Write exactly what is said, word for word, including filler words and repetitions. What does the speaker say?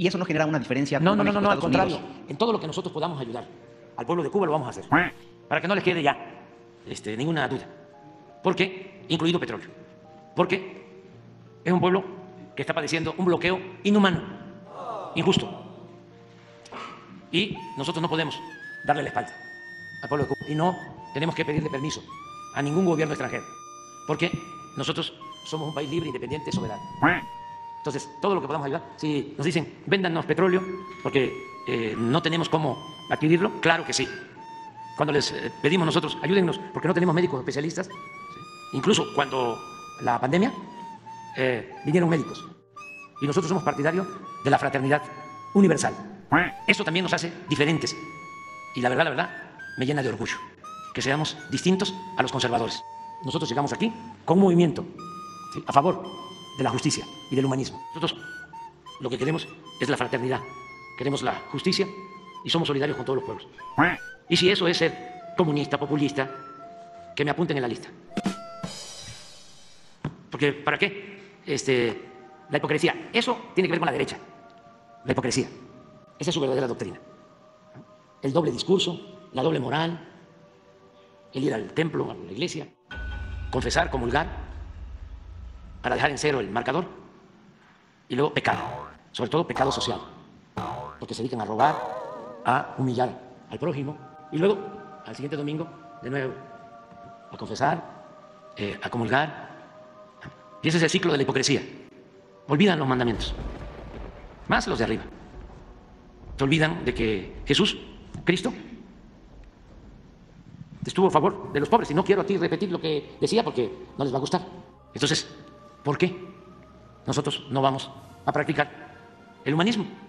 y eso no genera una diferencia. No, no, no, no, no, al contrario. En todo lo que nosotros podamos ayudar al pueblo de Cuba lo vamos a hacer, para que no les quede ya este, ninguna duda. ¿Por qué? Incluido petróleo. Porque es un pueblo que está padeciendo un bloqueo inhumano, injusto. Y nosotros no podemos darle la espalda al pueblo de Cuba. Y no tenemos que pedirle permiso a ningún gobierno extranjero. Porque nosotros somos un país libre, independiente, soberano. Entonces, todo lo que podamos ayudar, si nos dicen, véndanos petróleo, porque eh, no tenemos cómo adquirirlo, claro que sí. Cuando les eh, pedimos nosotros, ayúdennos, porque no tenemos médicos especialistas, ¿sí? Incluso cuando la pandemia, eh, vinieron médicos. Y nosotros somos partidarios de la fraternidad universal. Eso también nos hace diferentes. Y la verdad, la verdad, me llena de orgullo que seamos distintos a los conservadores. Nosotros llegamos aquí con un movimiento, ¿sí?, a favor de la justicia y del humanismo. Nosotros lo que queremos es la fraternidad, queremos la justicia y somos solidarios con todos los pueblos. Y si eso es ser comunista, populista, que me apunten en la lista. Porque ¿para qué? Este, la hipocresía. Eso tiene que ver con la derecha, la hipocresía. Esa es su verdadera doctrina. El doble discurso, la doble moral, el ir al templo, a la iglesia, confesar, comulgar, para dejar en cero el marcador, y luego pecado, sobre todo pecado social, porque se dedican a robar, a humillar al prójimo, y luego al siguiente domingo de nuevo a confesar, eh, a comulgar, y ese es el ciclo de la hipocresía. Olvidan los mandamientos, más los de arriba, se olvidan de que Jesús, Cristo, estuvo a favor de los pobres, y no quiero aquí repetir lo que decía porque no les va a gustar. Entonces, ¿por qué nosotros no vamos a practicar el humanismo?